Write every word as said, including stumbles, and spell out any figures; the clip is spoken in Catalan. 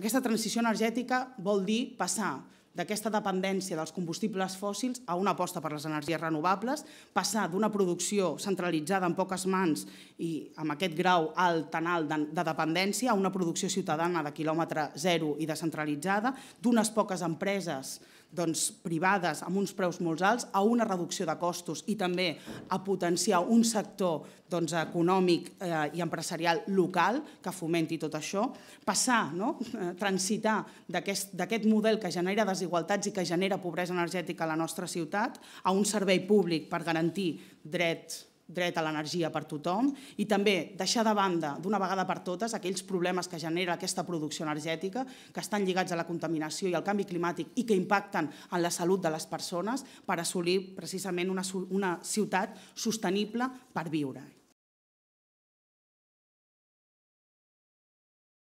Aquesta transició energètica vol dir passar d'aquesta dependència dels combustibles fòssils a una aposta per les energies renovables, passar d'una producció centralitzada en poques mans i amb aquest grau alt tan alt de dependència a una producció ciutadana de quilòmetre zero i descentralitzada, d'unes poques empreses doncs, privades amb uns preus molt alts a una reducció de costos i també a potenciar un sector doncs, econòmic eh, i empresarial local que fomenti tot això, passar, no? transitar d'aquest model que genera desigualtats i que genera pobresa energètica a la nostra ciutat a un servei públic per garantir drets dret a l'energia per tothom i també deixar de banda d'una vegada per totes aquells problemes que genera aquesta producció energètica que estan lligats a la contaminació i al canvi climàtic i que impacten en la salut de les persones per assolir precisament una, una ciutat sostenible per viure.